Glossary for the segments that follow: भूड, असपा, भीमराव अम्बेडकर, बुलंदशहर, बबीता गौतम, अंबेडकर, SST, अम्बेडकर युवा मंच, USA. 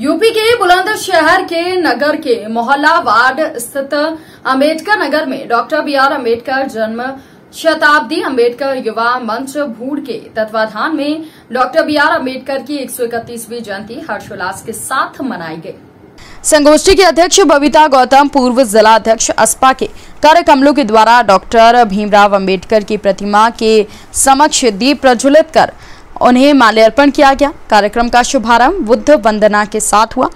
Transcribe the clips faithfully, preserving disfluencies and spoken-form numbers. UP के बुलंदशहर के नगर के मोहल्ला वार्ड स्थित अम्बेडकर नगर में डॉक्टर बी आर अम्बेडकर जन्म शताब्दी अम्बेडकर युवा मंच भूड के तत्वाधान में डॉक्टर बी आर अम्बेडकर की एक सौ इकतीसवीं जयंती हर्षोल्लास के साथ मनाई गई। संगोष्ठी के अध्यक्ष बबीता गौतम, पूर्व जिला अध्यक्ष असपा के कार्य कमलों के द्वारा डॉक्टर भीमराव अम्बेडकर की प्रतिमा के समक्ष दीप प्रज्वलित कर उन्हें माल्यार्पण किया गया। कार्यक्रम का शुभारंभ बुद्ध वंदना के साथ हुआ।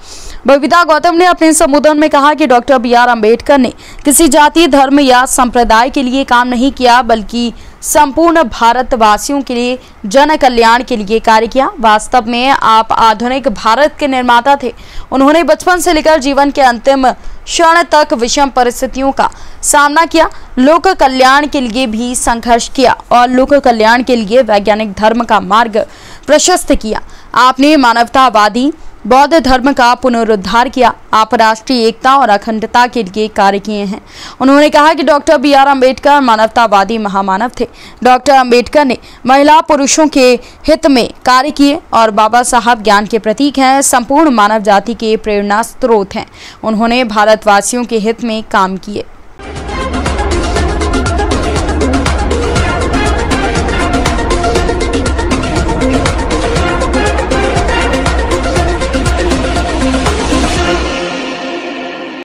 बबीता गौतम ने अपने संबोधन में कहा कि डॉक्टर बी आर अम्बेडकर ने किसी जाति, धर्म या संप्रदाय के लिए काम नहीं किया, बल्कि संपूर्ण भारतवासियों के लिए, जन कल्याण के लिए कार्य किया। वास्तव में आप आधुनिक भारत के निर्माता थे। उन्होंने बचपन से लेकर जीवन के अंतिम क्षण तक विषम परिस्थितियों का सामना किया, लोक कल्याण के लिए भी संघर्ष किया और लोक कल्याण के लिए वैज्ञानिक धर्म का मार्ग प्रशस्त किया। आपने मानवतावादी बौद्ध धर्म का पुनरुद्धार किया। आप राष्ट्रीय एकता और अखंडता के लिए कार्य किए हैं। उन्होंने कहा कि डॉक्टर बी आर अम्बेडकर मानवतावादी महामानव थे। डॉक्टर अम्बेडकर ने महिला पुरुषों के हित में कार्य किए और बाबा साहब ज्ञान के प्रतीक हैं, संपूर्ण मानव जाति के प्रेरणा स्रोत हैं। उन्होंने भारतवासियों के हित में काम किए।